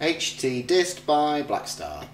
HT-DIST by Blackstar.